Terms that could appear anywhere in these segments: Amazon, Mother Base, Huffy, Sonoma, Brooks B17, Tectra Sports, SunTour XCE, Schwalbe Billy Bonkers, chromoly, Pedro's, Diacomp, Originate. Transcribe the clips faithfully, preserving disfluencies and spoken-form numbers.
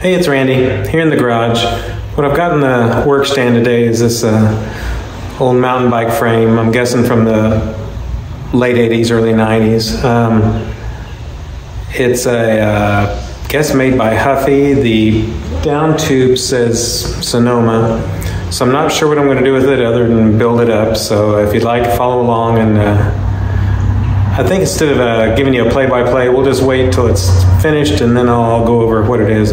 Hey, it's Randy here in the garage. What I've got in the work stand today is this uh, old mountain bike frame. I'm guessing from the late eighties, early nineties. Um, it's a uh, guess made by Huffy. The down tube says Sonoma, so I'm not sure what I'm going to do with it other than build it up. So if you'd like, follow along. And uh, I think instead of uh, giving you a play-by-play, we'll just wait till it's finished and then I'll go over what it is.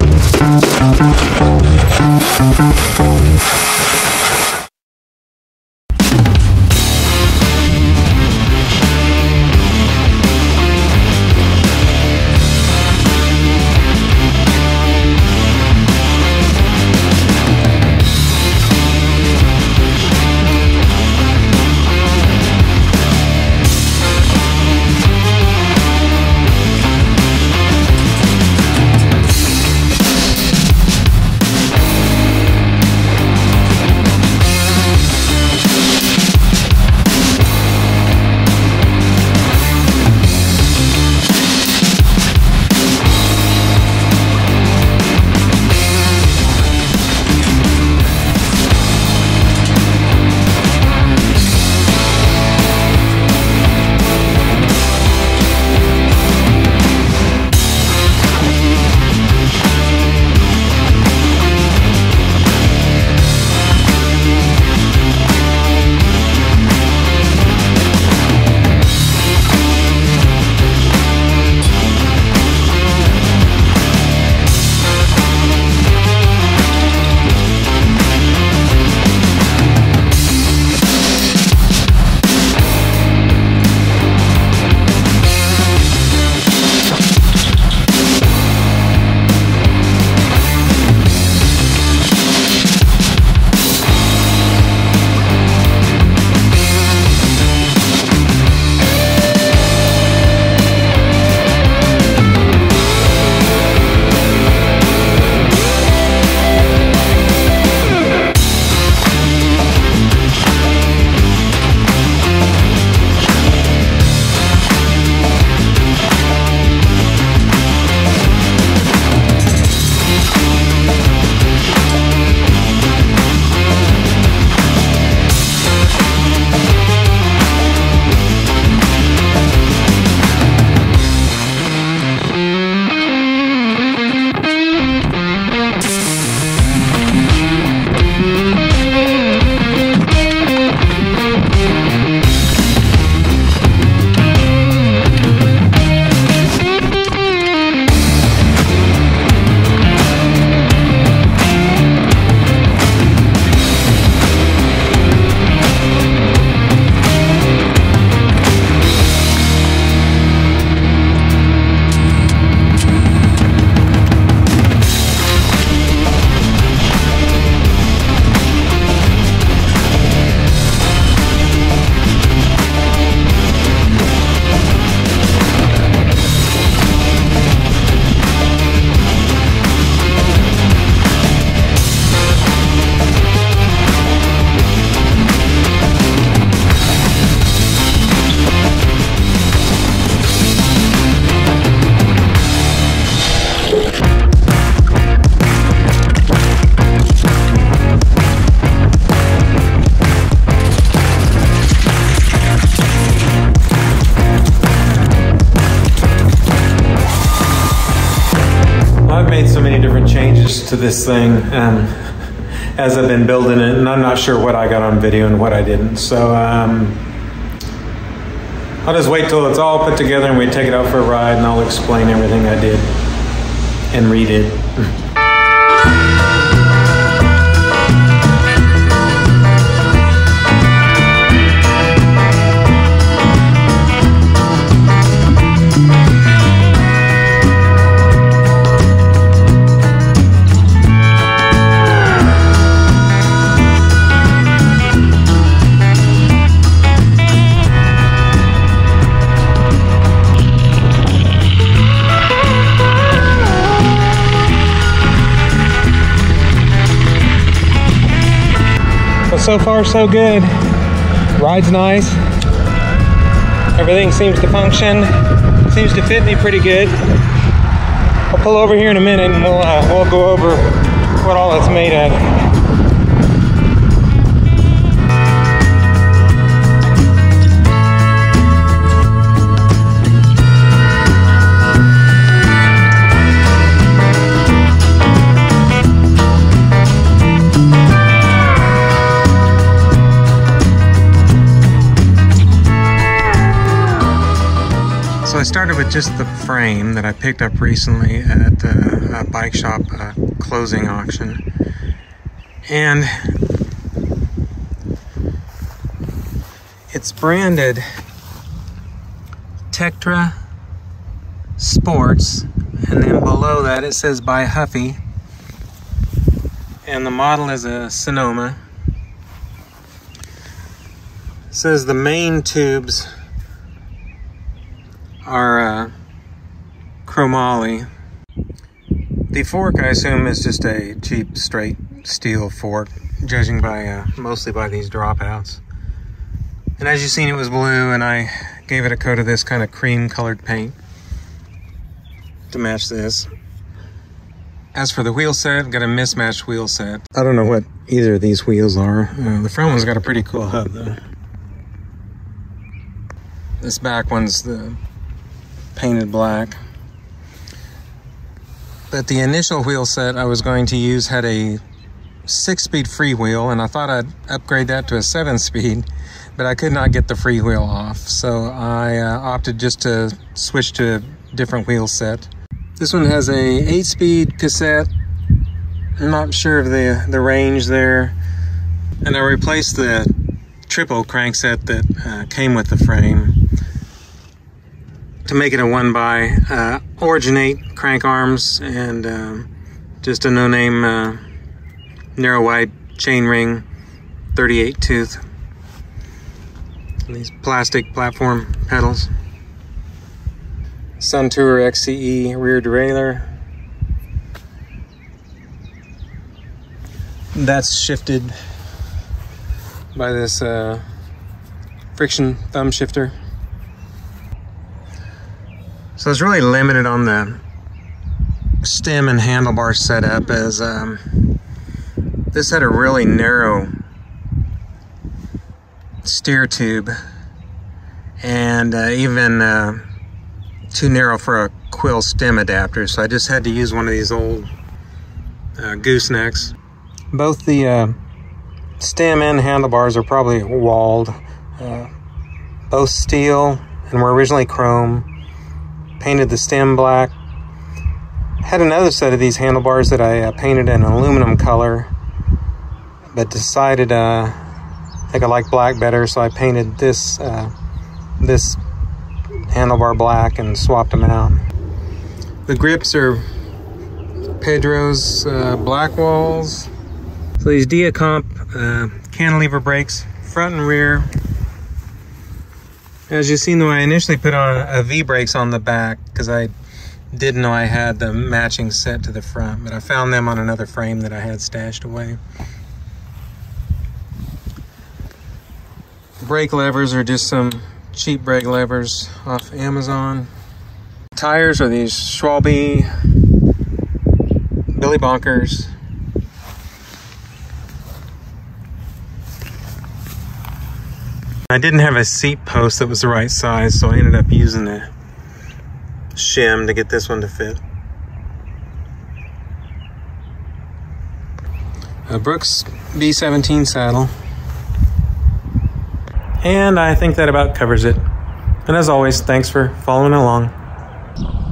To this thing um, as I've been building it, and I'm not sure what I got on video and what I didn't, so um, I'll just wait till it's all put together and we take it out for a ride and I'll explain everything I did and redid. So far, so good. Ride's nice. Everything seems to function. Seems to fit me pretty good. I'll pull over here in a minute and we'll, uh, we'll go over what all it's made of. So I started with just the frame that I picked up recently at the uh, bike shop uh, closing auction, and it's branded Tectra Sports, and then below that it says by Huffy, and the model is a Sonoma. It says the main tubes are uh, chromoly. The fork, I assume, is just a cheap straight steel fork, judging by uh, mostly by these dropouts. And as you've seen, it was blue, and I gave it a coat of this kind of cream colored paint to match this. As for the wheel set, I've got a mismatched wheel set. I don't know what either of these wheels are. Uh, the front one's got a pretty cool hub though. This back one's the painted black. But the initial wheel set I was going to use had a six-speed freewheel, and I thought I'd upgrade that to a seven-speed, but I could not get the freewheel off, so I uh, opted just to switch to a different wheel set. This one has a eight-speed cassette. I'm not sure of the, the range there. And I replaced the triple crankset that uh, came with the frame to make it a one by uh, Originate crank arms, and um, just a no-name uh, narrow wide chain ring, thirty-eight tooth, and these plastic platform pedals. SunTour X C E rear derailleur. That's shifted by this uh, friction thumb shifter. So it's really limited on the stem and handlebar setup, as um, this had a really narrow steer tube, and uh, even uh, too narrow for a quill stem adapter, so I just had to use one of these old uh, goosenecks. Both the uh, stem and handlebars are probably walled, uh, both steel and were originally chrome. Painted the stem black. Had another set of these handlebars that I uh, painted an aluminum color, but decided uh, I think I like black better, so I painted this uh, this handlebar black and swapped them out. The grips are Pedro's uh, black walls. So these Diacomp uh, cantilever brakes, front and rear. As you've seen, though, I initially put on a V-brakes on the back because I didn't know I had the matching set to the front, but I found them on another frame that I had stashed away. Brake levers are just some cheap brake levers off Amazon. Tires are these Schwalbe Billy Bonkers. I didn't have a seat post that was the right size, so I ended up using a shim to get this one to fit. A Brooks B seventeen saddle. And I think that about covers it. And as always, thanks for following along.